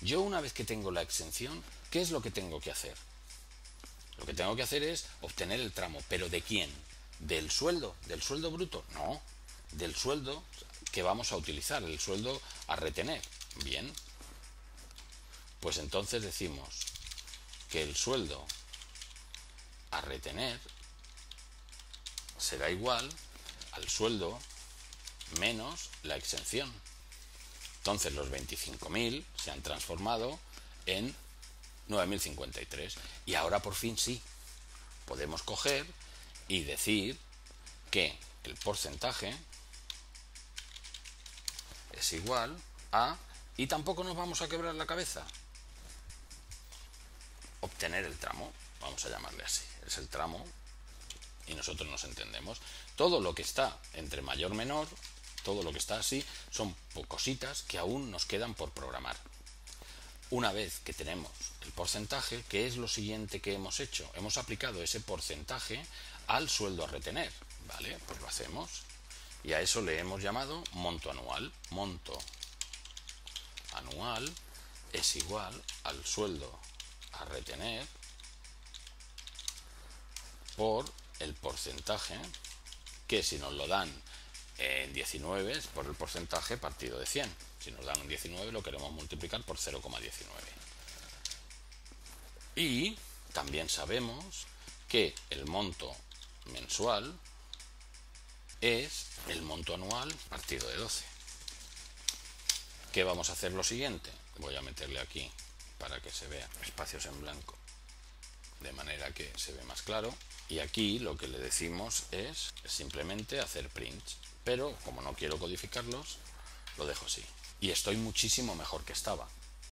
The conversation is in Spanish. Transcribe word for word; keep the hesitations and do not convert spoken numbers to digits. Yo, una vez que tengo la exención, ¿qué es lo que tengo que hacer? Lo que tengo que hacer es obtener el tramo. ¿Pero de quién? ¿Del sueldo? ¿Del sueldo bruto? No. Del sueldo que vamos a utilizar, el sueldo a retener. Bien. Pues entonces decimos que el sueldo a retener será igual al sueldo menos la exención. Entonces los veinticinco mil se han transformado en nueve mil cincuenta y tres. Y ahora por fin sí, podemos coger y decir que el porcentaje es igual a... Y tampoco nos vamos a quebrar la cabeza. Obtener el tramo, vamos a llamarle así, es el tramo y nosotros nos entendemos. Todo lo que está entre mayor menor, todo lo que está así, son cositas que aún nos quedan por programar. Una vez que tenemos el porcentaje, ¿qué es lo siguiente que hemos hecho? Hemos aplicado ese porcentaje al sueldo a retener, ¿vale? Pues lo hacemos y a eso le hemos llamado monto anual. Monto anual es igual al sueldo a retener por el porcentaje, que si nos lo dan en diecinueve es por el porcentaje partido de cien. Si nos dan un diecinueve lo queremos multiplicar por cero coma diecinueve. Y también sabemos que el monto mensual es el monto anual partido de doce. ¿Qué vamos a hacer lo siguiente? Voy a meterle aquí para que se vea espacios en blanco, de manera que se ve más claro. Y aquí lo que le decimos es simplemente hacer prints. Pero como no quiero codificarlos, lo dejo así. Y estoy muchísimo mejor que estaba.